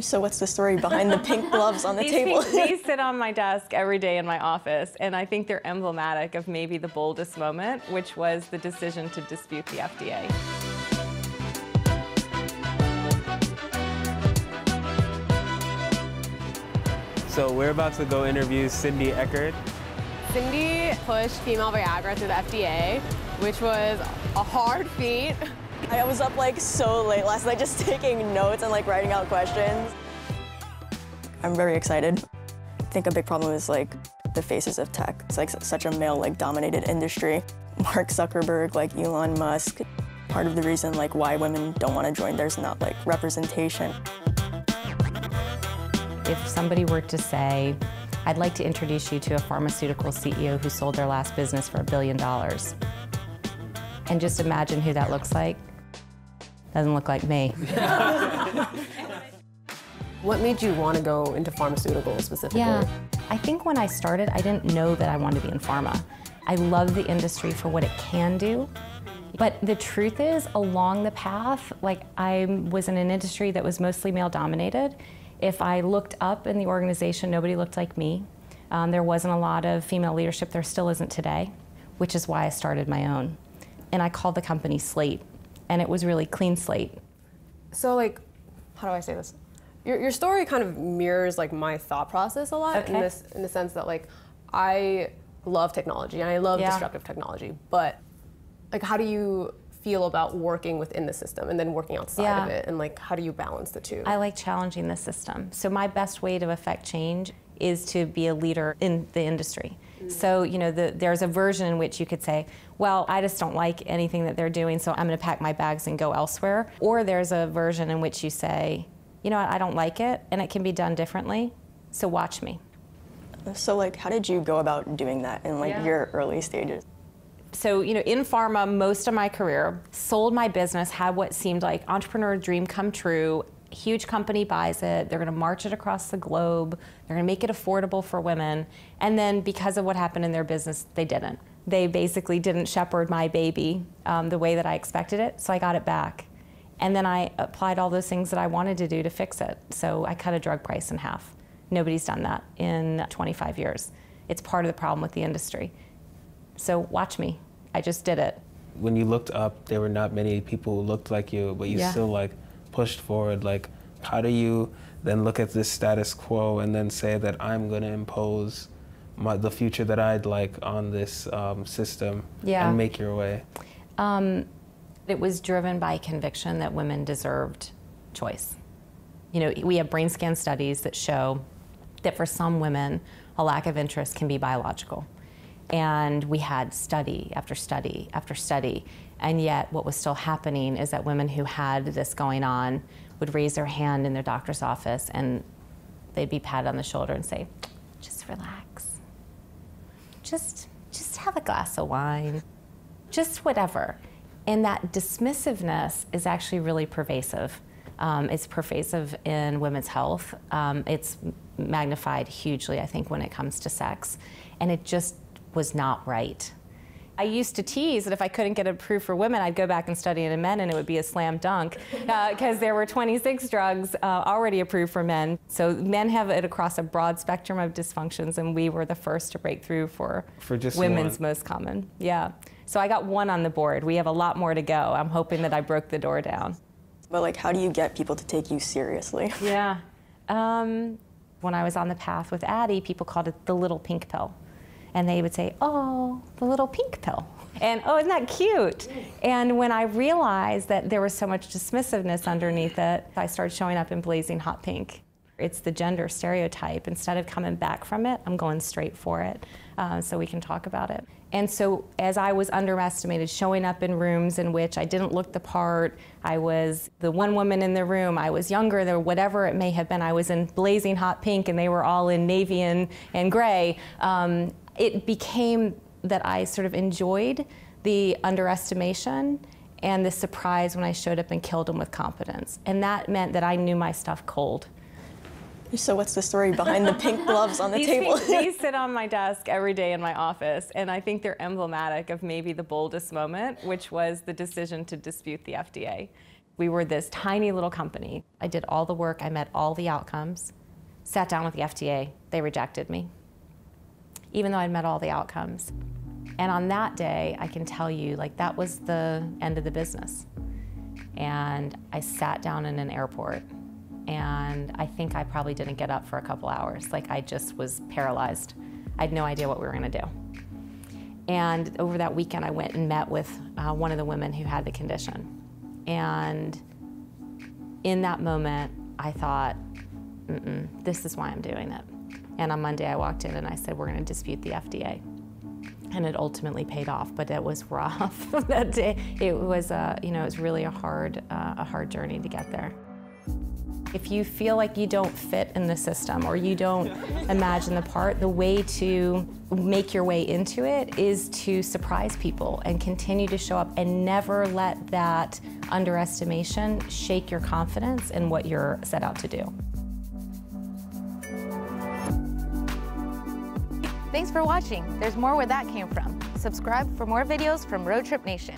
So what's the story behind the pink gloves on the table? These sit on my desk every day in my office, and I think they're emblematic of maybe the boldest moment, which was the decision to dispute the FDA. So we're about to go interview Cindy Eckert. Cindy pushed female Viagra through the FDA, which was a hard feat. I was up like so late last night just taking notes and like writing out questions. I'm very excited. I think a big problem is like the faces of tech. It's like such a male dominated industry. Mark Zuckerberg, like Elon Musk. Part of the reason like why women don't want to join, there's not like representation. If somebody were to say, "I'd like to introduce you to a pharmaceutical CEO who sold their last business for $1 billion," and just imagine who that looks like. Doesn't look like me. What made you want to go into pharmaceuticals specifically? Yeah, I think when I started, I didn't know that I wanted to be in pharma. I love the industry for what it can do, but the truth is, along the path, like I was in an industry that was mostly male-dominated. If I looked up in the organization, nobody looked like me. There wasn't a lot of female leadership. There still isn't today, which is why I started my own. And I called the company Slate, and it was really Clean Slate. So like, how do I say this? Your story kind of mirrors like my thought process a lot, okay. in the sense that like, I love technology, and I love disruptive technology, but like how do you feel about working within the system and then working outside of it, and like how do you balance the two? I like challenging the system. So my best way to affect change is to be a leader in the industry. So, you know, there's a version in which you could say, well, I just don't like anything that they're doing, so I'm going to pack my bags and go elsewhere. Or there's a version in which you say, you know what, I don't like it, and it can be done differently, so watch me. So, like, how did you go about doing that in, like, your early stages? So, you know, in pharma, most of my career, sold my business, had what seemed like entrepreneur dream come true. Huge company buys it, they're gonna march it across the globe, they're gonna make it affordable for women, and then because of what happened in their business, they didn't. They basically didn't shepherd my baby the way that I expected it, so I got it back. And then I applied all those things that I wanted to do to fix it, so I cut a drug price in half. Nobody's done that in 25 years. It's part of the problem with the industry. So watch me, I just did it. When you looked up, there were not many people who looked like you, but you still like, pushed forward. Like, how do you then look at this status quo and then say that I'm going to impose the future that I'd like on this system and make your way? It was driven by conviction that women deserved choice. You know, we have brain scan studies that show that for some women, a lack of interest can be biological. And we had study after study after study. And yet what was still happening is that women who had this going on would raise their hand in their doctor's office and they'd be patted on the shoulder and say, just relax. Just have a glass of wine. Just whatever. And that dismissiveness is actually really pervasive. It's pervasive in women's health. It's magnified hugely, I think, when it comes to sex. And it just was not right. I used to tease that if I couldn't get approved for women, I'd go back and study it in men, and it would be a slam dunk, because there were 26 drugs already approved for men. So men have it across a broad spectrum of dysfunctions, and we were the first to break through for just women's most common. Yeah. So I got one on the board. We have a lot more to go. I'm hoping that I broke the door down. But like, how do you get people to take you seriously? Yeah. When I was on the path with Addy, people called it the little pink pill. And they would say, oh, the little pink pill. And, oh, isn't that cute? And when I realized that there was so much dismissiveness underneath it, I started showing up in blazing hot pink. It's the gender stereotype. Instead of coming back from it, I'm going straight for it so we can talk about it. And so as I was underestimated, showing up in rooms in which I didn't look the part, I was the one woman in the room, I was younger, there, whatever it may have been, I was in blazing hot pink and they were all in navy and gray. It became that I sort of enjoyed the underestimation and the surprise when I showed up and killed them with competence. And that meant that I knew my stuff cold. So what's the story behind the pink gloves on the table? These sit on my desk every day in my office, and I think they're emblematic of maybe the boldest moment, which was the decision to dispute the FDA. We were this tiny little company. I did all the work, I met all the outcomes, sat down with the FDA, they rejected me, even though I'd met all the outcomes. And on that day, I can tell you, like, that was the end of the business. And I sat down in an airport, and I think I probably didn't get up for a couple hours. Like, I just was paralyzed. I had no idea what we were going to do. And over that weekend, I went and met with one of the women who had the condition. And in that moment, I thought, this is why I'm doing it. And on Monday, I walked in and I said, we're going to dispute the FDA. And it ultimately paid off, but it was rough that day. It was, you know, it was really a hard journey to get there. If you feel like you don't fit in the system or you don't imagine the part, the way to make your way into it is to surprise people and continue to show up and never let that underestimation shake your confidence in what you're set out to do. Thanks for watching. There's more where that came from. Subscribe for more videos from Road Trip Nation.